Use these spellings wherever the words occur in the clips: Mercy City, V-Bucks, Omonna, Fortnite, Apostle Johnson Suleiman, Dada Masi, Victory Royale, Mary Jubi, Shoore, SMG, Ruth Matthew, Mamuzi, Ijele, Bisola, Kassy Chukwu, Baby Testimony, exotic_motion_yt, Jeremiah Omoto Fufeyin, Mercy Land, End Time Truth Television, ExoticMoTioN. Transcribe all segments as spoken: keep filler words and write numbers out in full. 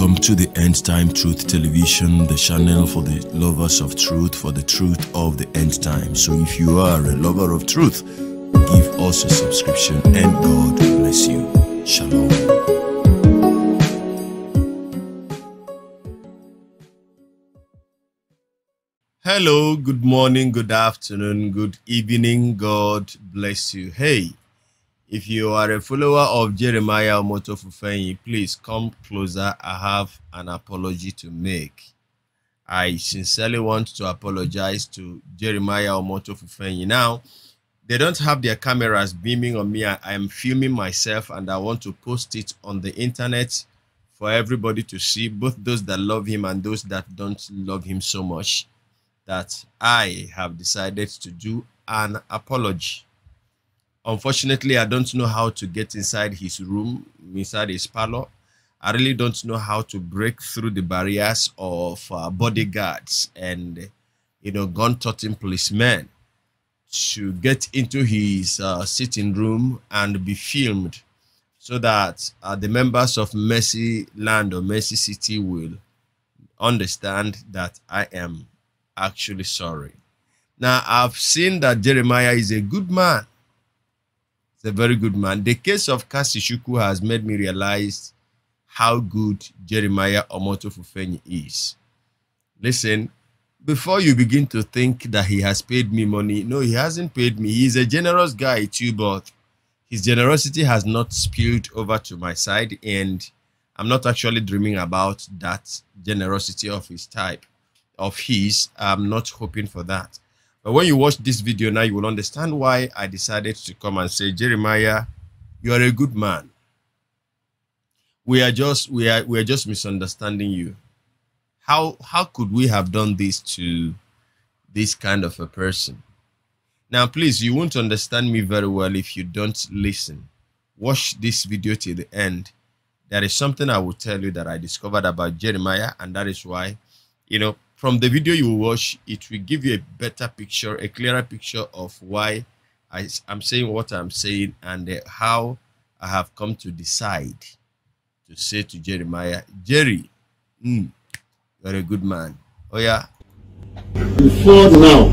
Welcome to the End Time Truth Television, the channel for the lovers of truth, for the truth of the end time. So if you are a lover of truth, give us a subscription and God bless you. Shalom. Hello, good morning, good afternoon, good evening. God bless you. Hey. If you are a follower of Jeremiah Omoto Fufeyin, please come closer. I have an apology to make. I sincerely want to apologize to Jeremiah Omoto Fufeyin. Now, they don't have their cameras beaming on me. I am filming myself and I want to post it on the internet for everybody to see, both those that love him and those that don't love him so much, that I have decided to do an apology. Unfortunately, I don't know how to get inside his room, inside his parlor. I really don't know how to break through the barriers of uh, bodyguards and, you know, gun-toting policemen to get into his uh, sitting room and be filmed so that uh, the members of Mercy Land or Mercy City will understand that I am actually sorry. Now, I've seen that Jeremiah is a good man. A very good man. The case of Kassy Chukwu has made me realize how good Jeremiah Omoto Fufeyin is. Listen, before you begin to think that he has paid me money, no, he hasn't paid me. He's a generous guy too, but his generosity has not spilled over to my side, and I'm not actually dreaming about that generosity of his type, of his. I'm not hoping for that. But when you watch this video now, you will understand why I decided to come and say, Jeremiah, you are a good man. We are just we are we are just misunderstanding you. How how could we have done this to this kind of a person? Now, please, you won't understand me very well if you don't listen. Watch this video till the end. There is something I will tell you that I discovered about Jeremiah, and that is why, you know, from the video you watch, it will give you a better picture, a clearer picture of why I, I'm saying what I'm saying and how I have come to decide to say to Jeremiah, Jerry, mm, you're a good man. Oh, yeah. Before now,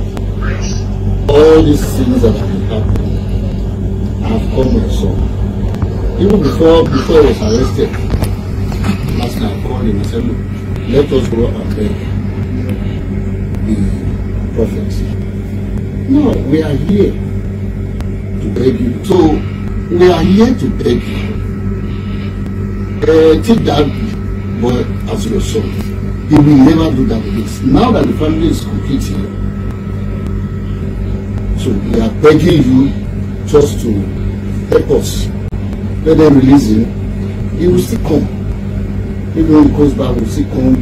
all these things that have happened have come with some. Even before, before I was arrested, last night I called him and said, look, let us go and beg. Prophets. No, we are here to beg you. So we are here to beg you. Uh, take that boy as your son. He will never do that again. Now that the family is complete here, so we are begging you just to help us. Let them release him. He will still come. Even when he goes back, he will still come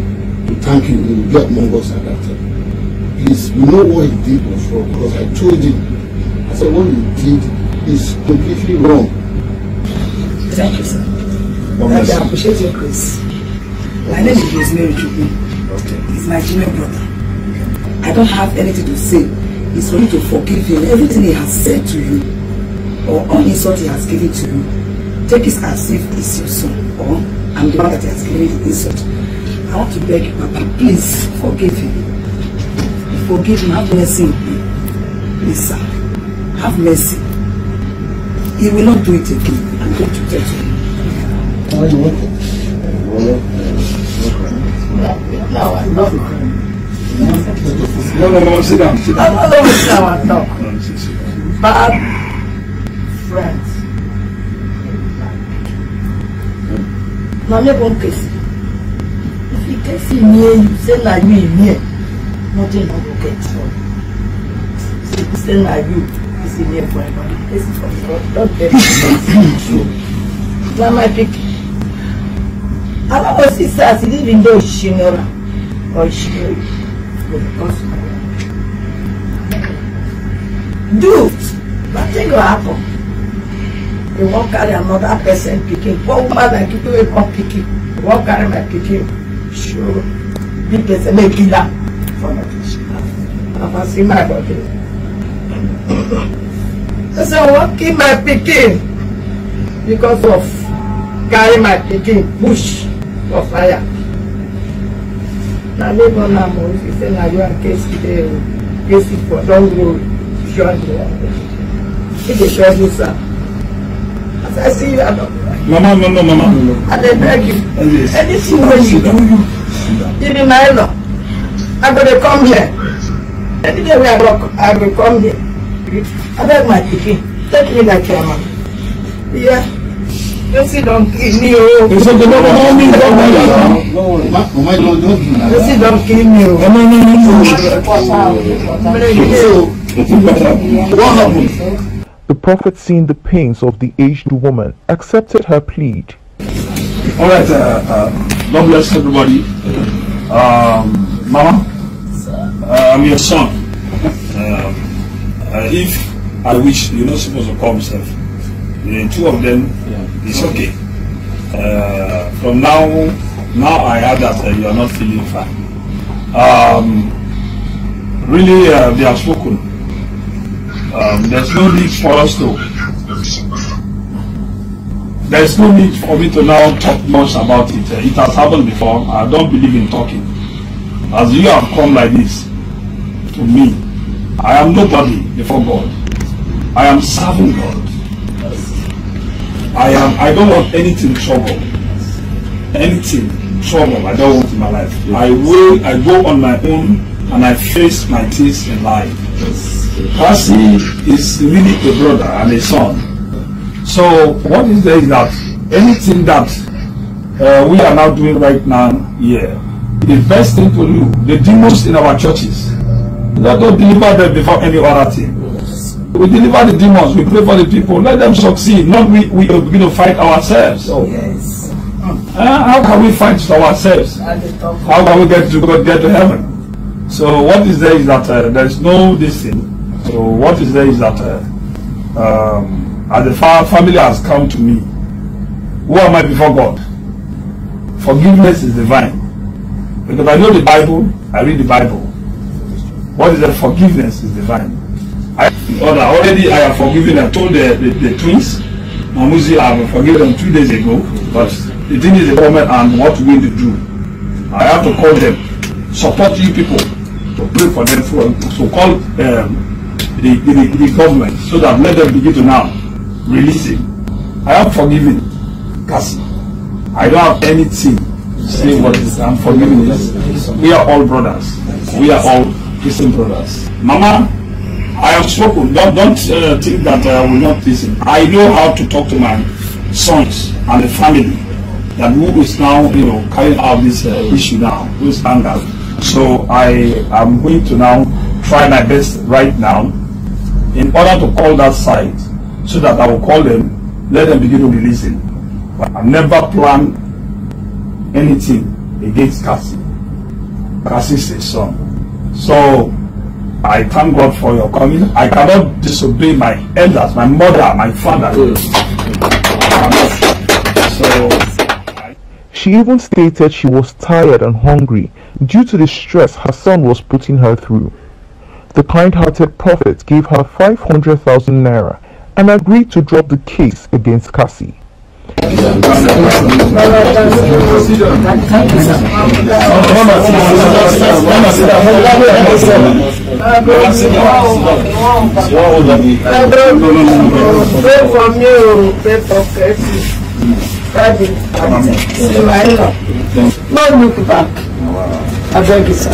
to thank you. He will get among us at that time. Please, you know what he did was wrong, because I told him, I said, what you did is completely wrong. Thank you, sir. Thank you. I appreciate your grace. My name is Mary Jubi. Okay. He's my junior brother. I don't have anything to say. It's for you to forgive him. Everything he has said to you, or all insult he has given to you, take it as if it's your son, or I'm the one that he has given you the insult. I want to beg you, Papa, please forgive him. Forgive him, have mercy. Please, sir, have mercy. He will not do it again. I'm going to tell you. How you want it? No, I'm not crying. No, no, no, sit down. Sit down. No, no, no, no. Bad friends. Now, let one case. If you can see me, you say like me, me. Nothing I will get from. So it's still like you, it's in here forever. It's from God. Don't get it. Now my pick. I don't know she says, even though she knows or she knows. Do it. Nothing will happen. You won't carry another person picking. Poor woman like you do it for picking. You won't carry my picking. Sure. Big person may kill her. I've seen my body. So I won't keep my picking because of carrying my picking bush for fire. na neighbor na Mamuzi say na you and Kassy dey Kassy for long road join the one. He dey show you sir. As I see you, I don't. Mama, no, no, mama, no. I dey beg you. Anything when you do, you be my law. I go dey come here. Any day we are, I will come here. I beg my pikin, take me like your man. Yeah. Mercy don't kill me, oh. Mercy don't kill me, oh. Mercy don't kill me, oh. What happened? The prophet, seeing the pains of the aged woman, accepted her plea. All right, uh, uh, God bless everybody. Um, Mama, uh, I'm your son. Um, uh, if I wish, you're not supposed to call myself. The two of them, yeah. It's okay. Uh, from now, now I heard that uh, you are not feeling fine. Um, really, uh, they have spoken. Um, there's no need for us to. There's no need for me to now talk much about it. Uh, it has happened before. I don't believe in talking. As you have come like this to me, I am nobody before God. I am serving God. I am. I don't want anything trouble. Anything trouble. I don't want in my life. Yes. I will. I go on my own and I face my things in life. Kassy is really a brother and a son. So what is there is that anything that uh, we are now doing right now here, yeah, the best thing to do. The demons in our churches, let us deliver them before any other thing. We deliver the demons, we pray for the people, let them succeed, not we, we begin to fight ourselves. Oh. Yes. Uh, how can we fight ourselves? How can we get to God, get to heaven? So what is there is that uh, there is no this thing. So what is there is that uh, um, as the fa family has come to me, who am I before God? Forgiveness is divine. Because I know the Bible, I read the Bible. What is that? Forgiveness is divine. I, already I have forgiven, I told the, the, the twins, Mamuzi, I have forgiven them two days ago, but the thing is the government and what we need to do. I have to call them, support you people, to pray for them, for, so call um, the, the, the government, so that let them begin to now release it. I have forgiven Kassy. I don't have anything to say what is, I'm forgiving this. We are all brothers. We are all Christian brothers. Mama, I have spoken. Don't, don't uh, think that I uh, will not listen. I know how to talk to my sons and the family that who is now, you know, carrying out this uh, issue now, who is anger. So I am going to now try my best right now in order to call that side so that I will call them, let them begin to be listening. But I never planned anything against Kassy. Kassy is a son. So I thank God for your coming. I cannot disobey my elders, my mother, my father. So, she even stated she was tired and hungry due to the stress her son was putting her through. The kind-hearted prophet gave her five hundred thousand naira and agreed to drop the case against Kassy. No look back. I beg you, sir.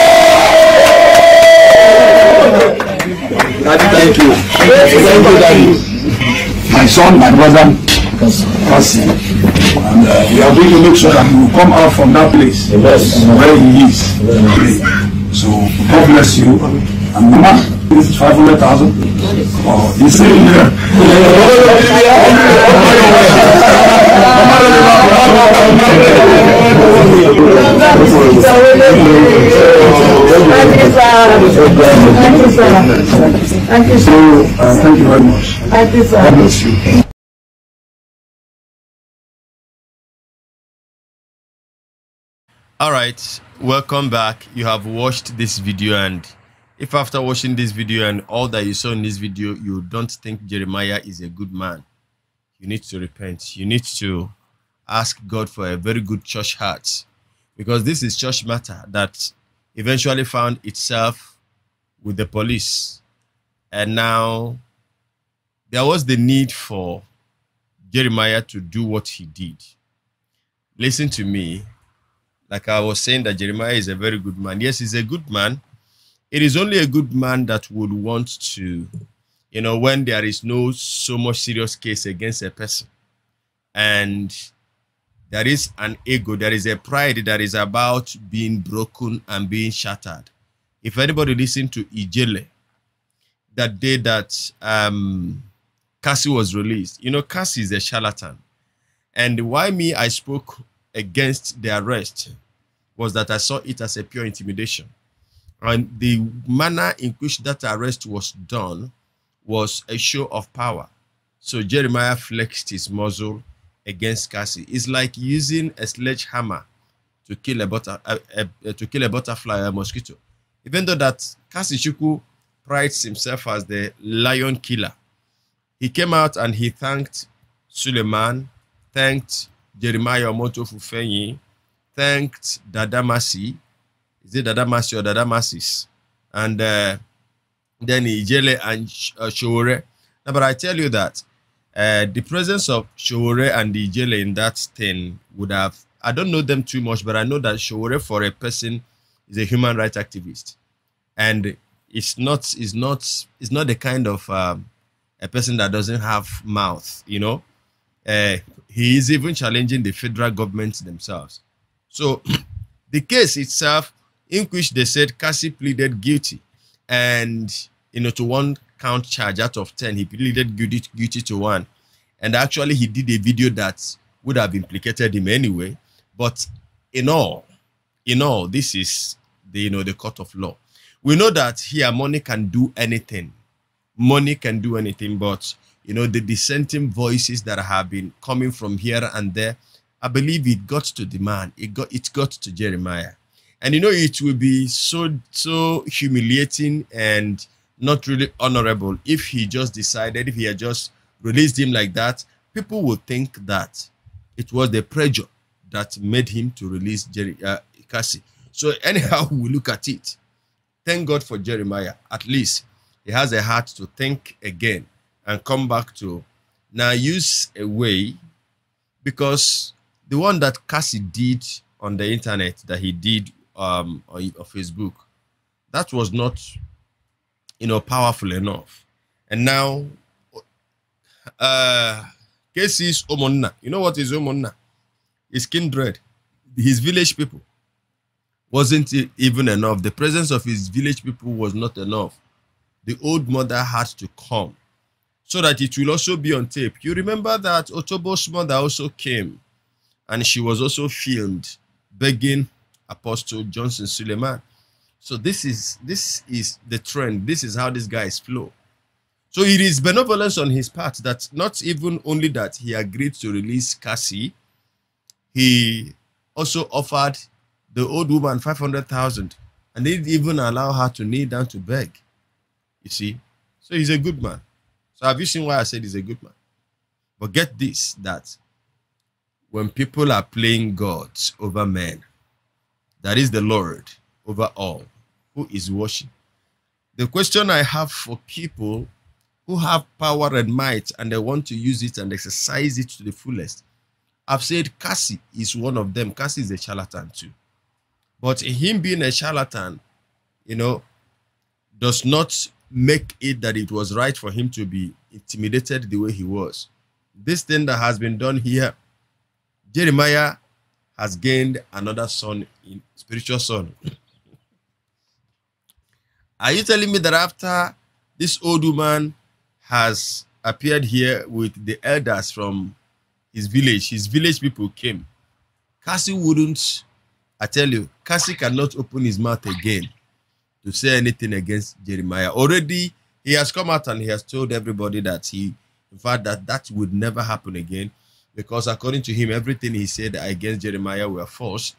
My son, my brother, Kassy. And uh, we are going to make sure that he will come out from that place where he is. So, God bless you. And Mama, this is five hundred thousand. Oh, he's sitting here. you, so uh, thank you very much. Thank you, sir. God bless you. All right, welcome back. You have watched this video, and if after watching this video and all that you saw in this video, you don't think Jeremiah is a good man, you need to repent. You need to ask God for a very good church heart, because this is church matter that eventually found itself with the police. And now there was the need for Jeremiah to do what he did. Listen to me. Like I was saying, that Jeremiah is a very good man. Yes, he's a good man. It is only a good man that would want to, you know, when there is no so much serious case against a person, and there is an ego, there is a pride that is about being broken and being shattered. If anybody listened to Ijele, that day that um, Kassy was released, you know, Kassy is a charlatan. And why me, I spoke against the arrest, was that I saw it as a pure intimidation. And the manner in which that arrest was done was a show of power. So Jeremiah flexed his muscle against Kassy. It's like using a sledgehammer to kill a, butter, a, a, a to kill a butterfly or a mosquito. Even though that Kassy Chukwu prides himself as the lion killer, he came out and he thanked Suleiman, thanked Jeremiah Omoto Fufeyin, thanked Dada Masi. Is it Dada Masi or Dada Masis? And uh, then Ijele and uh, Shoore. Now, but I tell you that uh, the presence of Shoore and Ijele in that thing would have, I don't know them too much, but I know that Shoore, for a person, is a human rights activist. And it's not, it's not, it's not the kind of um, a person that doesn't have mouth, you know. Uh, he is even challenging the federal government themselves. So the case itself, in which they said Kassy pleaded guilty, and you know, to one count charge out of ten, he pleaded guilty, guilty to one, and actually he did a video that would have implicated him anyway. But in all, in all, this is the, you know, the court of law. We know that here money can do anything. Money can do anything, but you know, the dissenting voices that have been coming from here and there, I believe it got to the man. It got, it got to Jeremiah. And, you know, it will be so, so humiliating and not really honorable if he just decided, if he had just released him like that, people would think that it was the pressure that made him to release Jerry, uh, Kassy. So anyhow, we look at it. Thank God for Jeremiah. At least he has a heart to think again and come back to now use a way, because the one that Kassy did on the internet, that he did um, on, on Facebook, that was not, you know, powerful enough. And now, uh, Kassy is Omonna. You know what is Omonna? His kindred, his village people. Wasn't it even enough? The presence of his village people was not enough. The old mother had to come, so that it will also be on tape. You remember that Otobo's mother also came, and she was also filmed begging Apostle Johnson Suleiman. So this is, this is the trend. This is how these guys flow. So it is benevolence on his part that not even only that he agreed to release Kassy, he also offered the old woman five hundred thousand, and didn't even allow her to kneel down to beg. You see? So he's a good man. So have you seen why I said he's a good man? But get this, that when people are playing gods over men, that is the Lord over all, who is watching. The question I have for people who have power and might and they want to use it and exercise it to the fullest, I've said Kassy is one of them. Kassy is a charlatan too. But him being a charlatan, you know, does not make it that it was right for him to be intimidated the way he was. This thing that has been done here, Jeremiah has gained another son, in spiritual son. Are you telling me that after this old woman has appeared here with the elders from his village, his village people came, Kassy wouldn't, I tell you, Kassy cannot open his mouth again to say anything against Jeremiah. Already He has come out and he has told everybody that he, in fact, that that would never happen again, because according to him, everything he said against Jeremiah were false.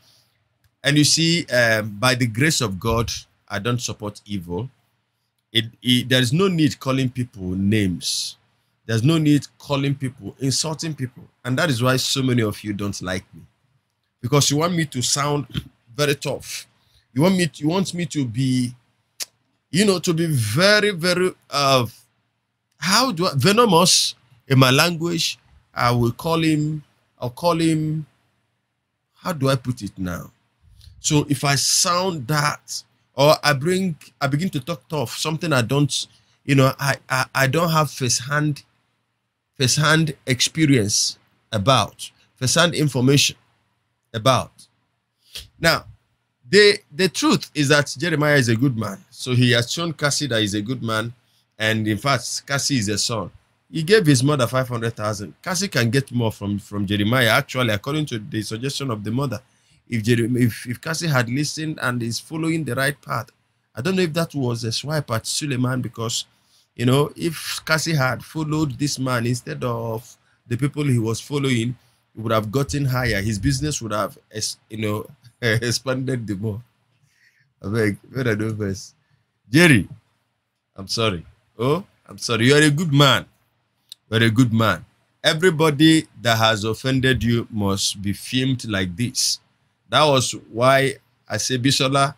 And you see, um, by the grace of God, I don't support evil. It, it, there is no need calling people names. There's no need calling people, insulting people. And that is why so many of you don't like me, because you want me to sound very tough. You want me to, you want me to be, you know, to be very, very, uh, how do I, venomous in my language. I will call him, I'll call him, how do I put it now? So if I sound that, or I bring, I begin to talk tough, something I don't, you know, I, I, I don't have first-hand, first-hand experience about, first-hand information about. Now, the, the truth is that Jeremiah is a good man. So he has shown Kassy that he's a good man. And in fact, Kassy is a son. He gave his mother five hundred thousand. Kassy can get more from, from Jeremiah, actually, according to the suggestion of the mother. If, if, if Kassy had listened and is following the right path, I don't know if that was a swipe at Suleiman, because, you know, if Kassy had followed this man instead of the people he was following, he would have gotten higher. His business would have, you know, expanded the more. I beg, what I do first? Jerry, I'm sorry. Oh, I'm sorry. You're a good man. You're a good man. Everybody that has offended you must be filmed like this. That was why I say Bisola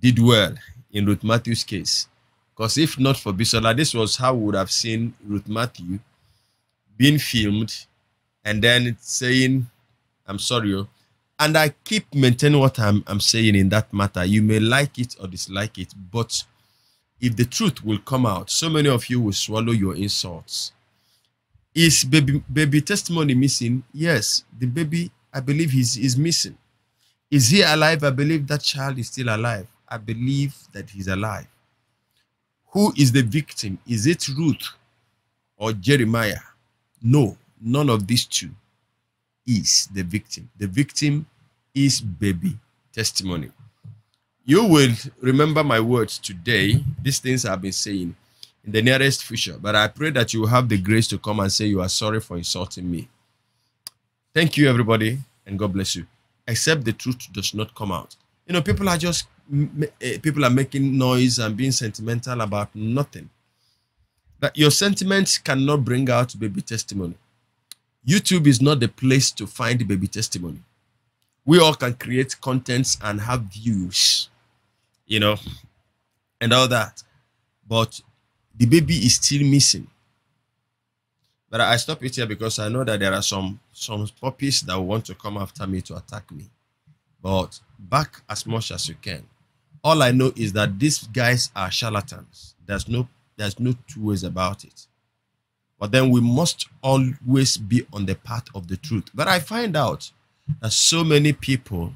did well in Ruth Matthew's case, because if not for Bisola, this was how we would have seen Ruth Matthew being filmed and then saying, I'm sorry. And I keep maintaining what I'm, I'm saying in that matter. You may like it or dislike it, but if the truth will come out, so many of you will swallow your insults. Is baby, baby testimony missing? Yes, the baby, I believe he's, he's missing. Is he alive? I believe that child is still alive. I believe that he's alive. Who is the victim? Is it Ruth or Jeremiah? No, none of these two is the victim. The victim is baby testimony. You will remember my words today. These things I've been saying in the nearest future. But I pray that you have the grace to come and say you are sorry for insulting me. Thank you, everybody, and God bless you. Except the truth does not come out. You know, people are just, people are making noise and being sentimental about nothing. But your sentiments cannot bring out baby testimony. YouTube is not the place to find baby testimony. We all can create contents and have views, you know, and all that. But the baby is still missing. But I stop it here because I know that there are some, some puppies that want to come after me to attack me. But back as much as you can. All I know is that these guys are charlatans. There's no, there's no two ways about it. But then we must always be on the path of the truth. But I find out that so many people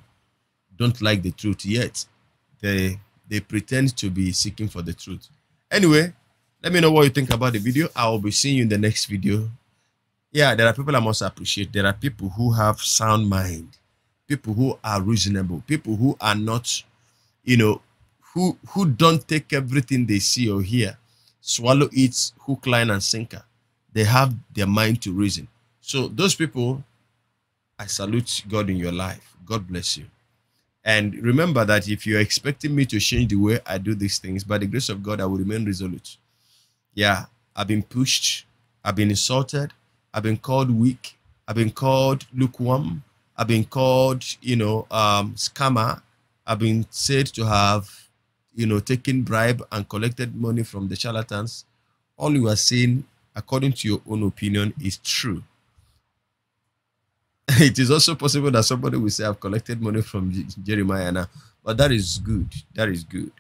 don't like the truth yet. They, they pretend to be seeking for the truth. Anyway, let me know what you think about the video. I will be seeing you in the next video. Yeah, there are people I must appreciate. There are people who have sound mind, people who are reasonable, people who are not, you know, who, who don't take everything they see or hear, swallow it, hook, line, and sinker. They have their mind to reason. So those people, I salute God in your life. God bless you. And remember that if you're expecting me to change the way I do these things, by the grace of God, I will remain resolute. Yeah, I've been pushed, I've been insulted, I've been called weak, I've been called lukewarm, I've been called, you know, um, scammer, I've been said to have, you know, taken bribe and collected money from the charlatans. All you are saying, according to your own opinion, is true. It is also possible that somebody will say, I've collected money from Jeremiah now, but that is good, that is good.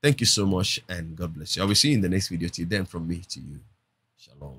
Thank you so much, and God bless you. I will see you in the next video. Till then, from me to you, shalom.